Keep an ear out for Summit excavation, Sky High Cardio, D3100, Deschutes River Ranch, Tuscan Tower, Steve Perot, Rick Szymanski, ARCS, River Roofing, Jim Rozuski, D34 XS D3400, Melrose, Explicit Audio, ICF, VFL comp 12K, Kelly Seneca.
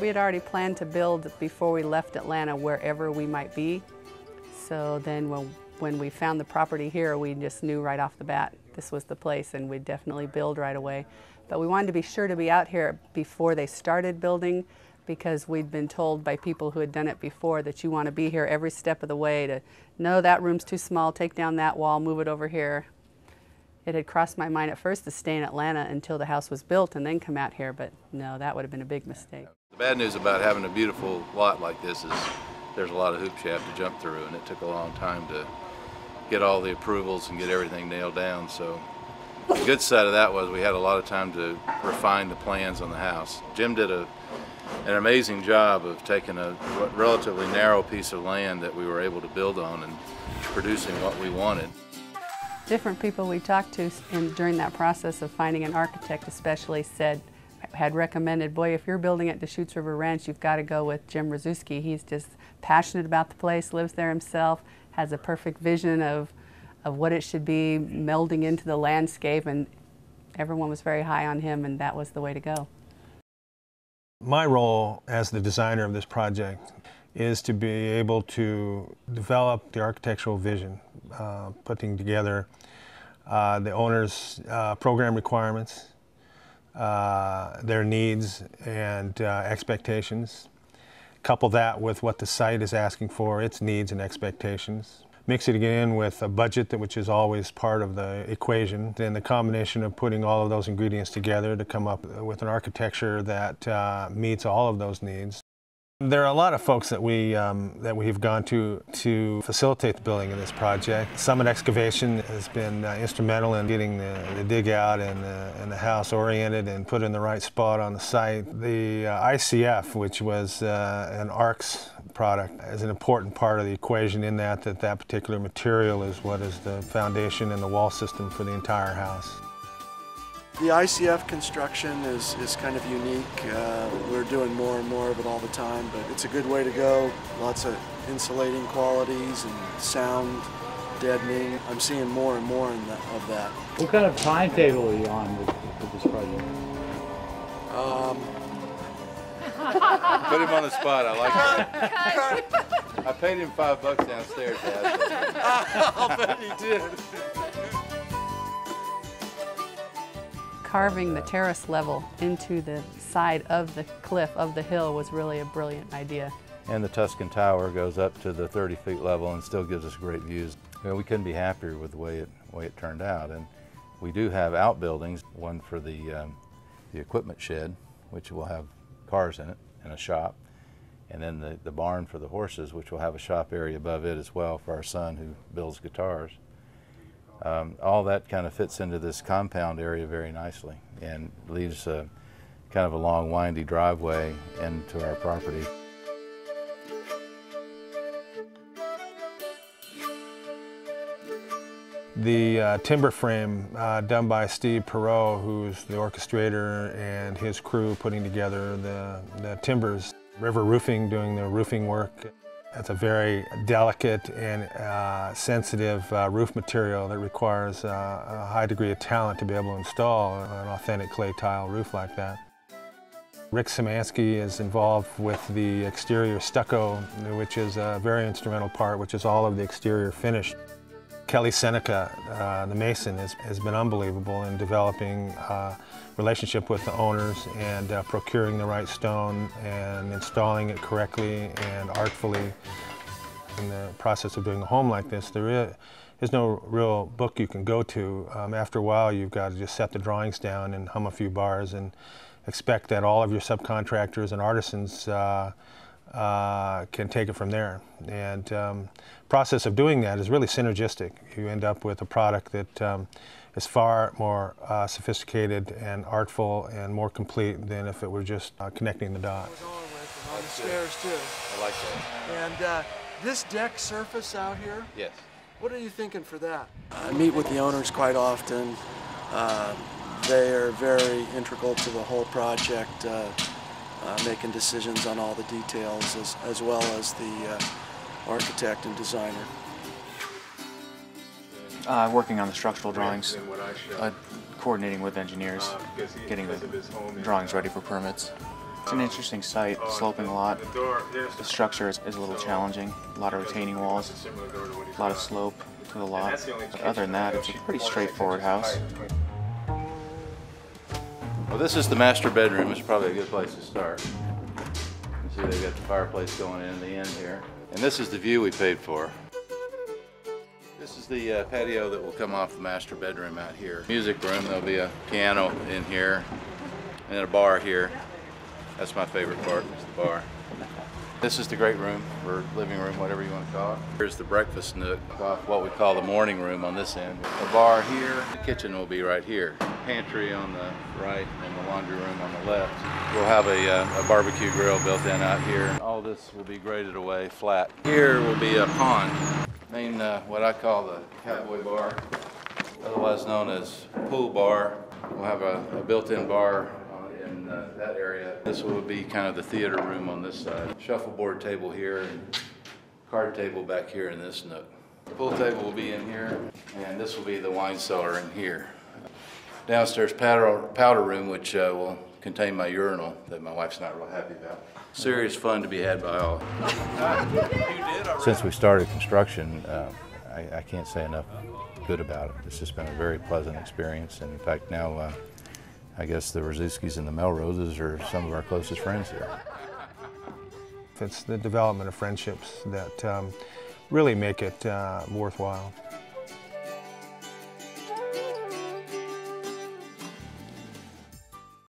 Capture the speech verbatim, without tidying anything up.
We had already planned to build before we left Atlanta wherever we might be. So then when, when we found the property here, we just knew right off the bat this was the place, and we'd definitely build right away. But we wanted to be sure to be out here before they started building, because we'd been told by people who had done it before that you want to be here every step of the way to, no, that room's too small, take down that wall, move it over here. It had crossed my mind at first to stay in Atlanta until the house was built and then come out here, but no, that would have been a big mistake. The bad news about having a beautiful lot like this is there's a lot of hoops you have to jump through, and it took a long time to get all the approvals and get everything nailed down. So the good side of that was we had a lot of time to refine the plans on the house. Jim did a, an amazing job of taking a relatively narrow piece of land that we were able to build on and producing what we wanted. Different people we talked to in, during that process of finding an architect especially said, had recommended, boy, if you're building at Deschutes River Ranch, you've got to go with Jim Rozuski. He's just passionate about the place, lives there himself, has a perfect vision of, of what it should be, melding into the landscape, and everyone was very high on him, and that was the way to go. My role as the designer of this project is to be able to develop the architectural vision, uh, putting together uh, the owner's uh, program requirements, Uh, their needs and uh, expectations. Couple that with what the site is asking for, its needs and expectations. Mix it again with a budget, that, which is always part of the equation. Then the combination of putting all of those ingredients together to come up with an architecture that uh, meets all of those needs. There are a lot of folks that, we, um, that we've gone to to facilitate the building of this project. Summit Excavation has been uh, instrumental in getting the, the dig out and, uh, and the house oriented and put in the right spot on the site. The uh, I C F, which was uh, an ARCS product, is an important part of the equation in that, that that particular material is what is the foundation and the wall system for the entire house. The I C F construction is, is kind of unique. Uh, we're doing more and more of it all the time, but it's a good way to go. Lots of insulating qualities and sound deadening. I'm seeing more and more in the, of that. What kind of timetable are you on with, with this project? Um, Put him on the spot, I like that. I paid him five bucks downstairs, Dad. I'll bet he did. Carving the terrace level into the side of the cliff of the hill was really a brilliant idea. And the Tuscan Tower goes up to the thirty feet level and still gives us great views. You know, we couldn't be happier with the way it, way it turned out. And we do have outbuildings, one for the, um, the equipment shed, which will have cars in it and a shop, and then the, the barn for the horses, which will have a shop area above it as well for our son who builds guitars. Um, all that kind of fits into this compound area very nicely and leaves a, kind of a long, windy driveway into our property. The uh, timber frame uh, done by Steve Perot, who's the orchestrator, and his crew putting together the, the timbers. River Roofing doing the roofing work. It's a very delicate and uh, sensitive uh, roof material that requires uh, a high degree of talent to be able to install an authentic clay tile roof like that. Rick Szymanski is involved with the exterior stucco, which is a very instrumental part, which is all of the exterior finish. Kelly Seneca, uh, the mason, has, has been unbelievable in developing uh, relationship with the owners and uh, procuring the right stone and installing it correctly and artfully. In the process of doing a home like this, there is, there's no real book you can go to. Um, after a while, you've got to just set the drawings down and hum a few bars and expect that all of your subcontractors and artisans uh, uh, can take it from there. And um, process of doing that is really synergistic. You end up with a product that um, is far more uh, sophisticated and artful and more complete than if it were just uh, connecting the dots. On the stairs too. I like that. And uh, this deck surface out here. Yes. What are you thinking for that? I meet with the owners quite often. Uh, they are very integral to the whole project, uh, uh, making decisions on all the details as, as well as the uh, architect and designer. Uh, working on the structural drawings, uh, coordinating with engineers, getting the drawings ready for permits. It's an interesting site, sloping a lot. The structure is, is a little challenging. A lot of retaining walls, a lot of slope to the lot. But other than that, it's a pretty straightforward house. Well, this is the master bedroom. It's probably a good place to start. You can see they've got the fireplace going in the end here. And this is the view we paid for. This is the uh, patio that will come off the master bedroom out here. Music room, there'll be a piano in here and a bar here. That's my favorite part, is the bar. This is the great room, or living room, whatever you want to call it. Here's the breakfast nook, what we call the morning room on this end. A bar here, the kitchen will be right here. Pantry on the right and the laundry room on the left. We'll have a, uh, a barbecue grill built in out here. All this will be graded away flat. Here will be a pond. Main, uh, what I call the cowboy bar, otherwise known as pool bar. We'll have a, a built-in bar in uh, that area. This will be kind of the theater room on this side. Shuffleboard table here and card table back here in this nook. The pool table will be in here, and this will be the wine cellar in here. Downstairs powder, powder room, which uh, will contain my urinal that my wife's not real happy about. Serious fun to be had by all. Since we started construction, uh, I, I can't say enough good about it. It's just been a very pleasant experience, and in fact now uh, I guess the Rozuskis and the Melroses are some of our closest friends here. It's the development of friendships that um, really make it uh, worthwhile.